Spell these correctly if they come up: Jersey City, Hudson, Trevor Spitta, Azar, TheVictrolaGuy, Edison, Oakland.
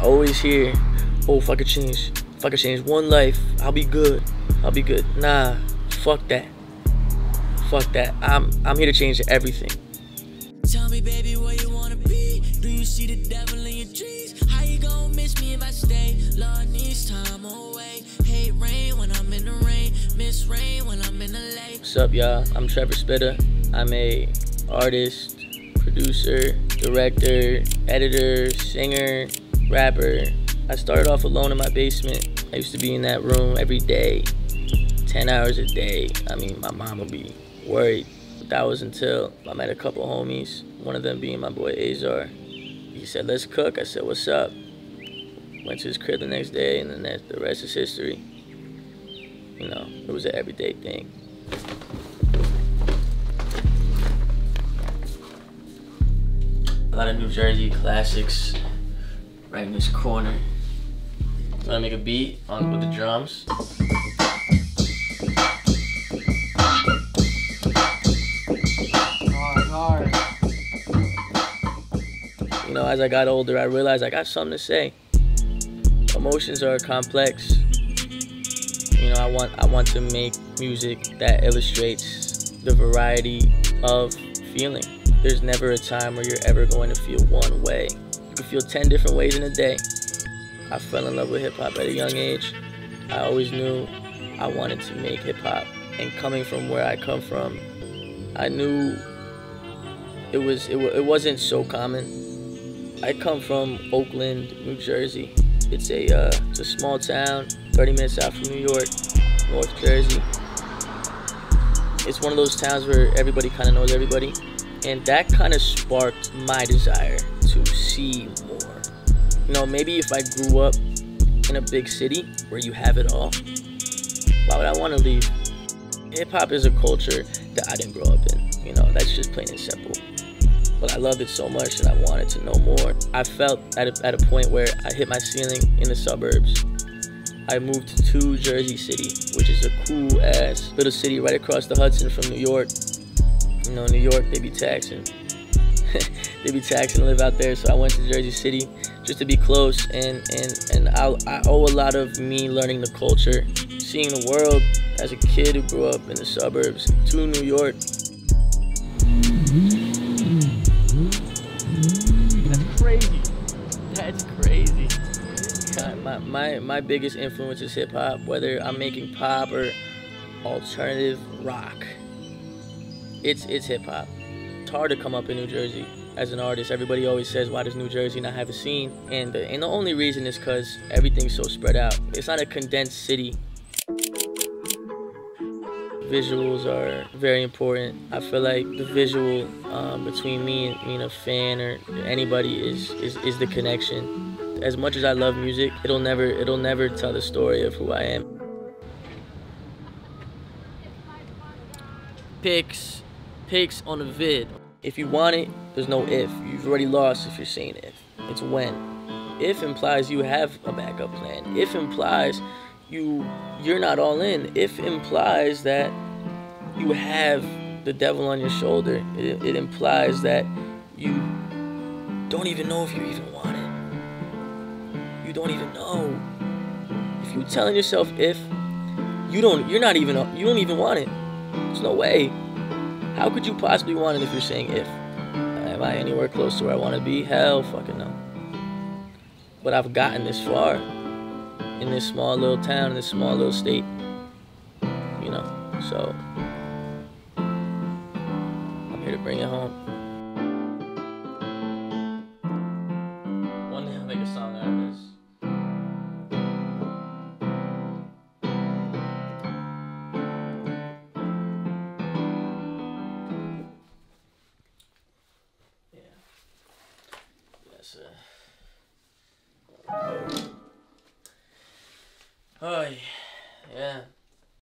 I always hear, oh, if I could change, if I could change one life, I'll be good, I'll be good. Nah, fuck that. Fuck that. I'm here to change everything. Tell me, baby, where you wanna be? Do you see the devil in your trees? How you gonna miss me if I stay? Lord needs time away. Hate rain when I'm in the rain. Miss rain when I'm in LA. What's up, y'all? I'm Trevor Spitta. I'm a artist, producer, director, editor, singer, rapper. I started off alone in my basement. I used to be in that room every day, 10 hours a day. I mean, my mom would be worried. But that was until I met a couple homies, one of them being my boy Azar. He said, let's cook. I said, what's up? Went to his crib the next day, and then the rest is history. You know, it was an everyday thing. A lot of New Jersey classics right in this corner. I'm gonna make a beat on with the drums. You know, as I got older, I realized I got something to say. Emotions are complex. You know, I want to make music that illustrates the variety of feeling. There's never a time where you're ever going to feel one way. You can feel 10 different ways in a day. I fell in love with hip-hop at a young age. I always knew I wanted to make hip-hop. And coming from where I come from, I knew it wasn't so common. I come from Oakland, New Jersey. It's a small town, 30 minutes out from New York, North Jersey. It's one of those towns where everybody kind of knows everybody. And that kind of sparked my desire to see more. You know, maybe if I grew up in a big city where you have it all, why would I want to leave? Hip-hop is a culture that I didn't grow up in. You know, that's just plain and simple. But I loved it so much and I wanted to know more. I felt at a point where I hit my ceiling in the suburbs. I moved to Jersey City, which is a cool-ass little city right across the Hudson from New York. You know, New York, they be taxing. They be taxing to live out there, so I went to Jersey City just to be close, and I owe a lot of me learning the culture, seeing the world as a kid who grew up in the suburbs to New York. That's crazy. That's crazy. God, my biggest influence is hip hop, whether I'm making pop or alternative rock. It's hip hop. It's hard to come up in New Jersey as an artist. Everybody always says, why does New Jersey not have a scene? And the only reason is because everything's so spread out. It's not a condensed city. Visuals are very important. I feel like the visual between me and being a fan or anybody is the connection. As much as I love music, it'll never tell the story of who I am. Pics on a vid. If you want it, there's no if. You've already lost if you're saying if. It's when. If implies you have a backup plan. If implies you're not all in. If implies that you have the devil on your shoulder. It implies that you don't even know if you even want it. You don't even know. If you're telling yourself if, you don't even want it. There's no way. How could you possibly want it if you're saying if? Am I anywhere close to where I want to be? Hell fucking no. But I've gotten this far in this small little town, in this small little state. You know, so I'm here to bring it home. One day I'll make a song out of this. Oh yeah.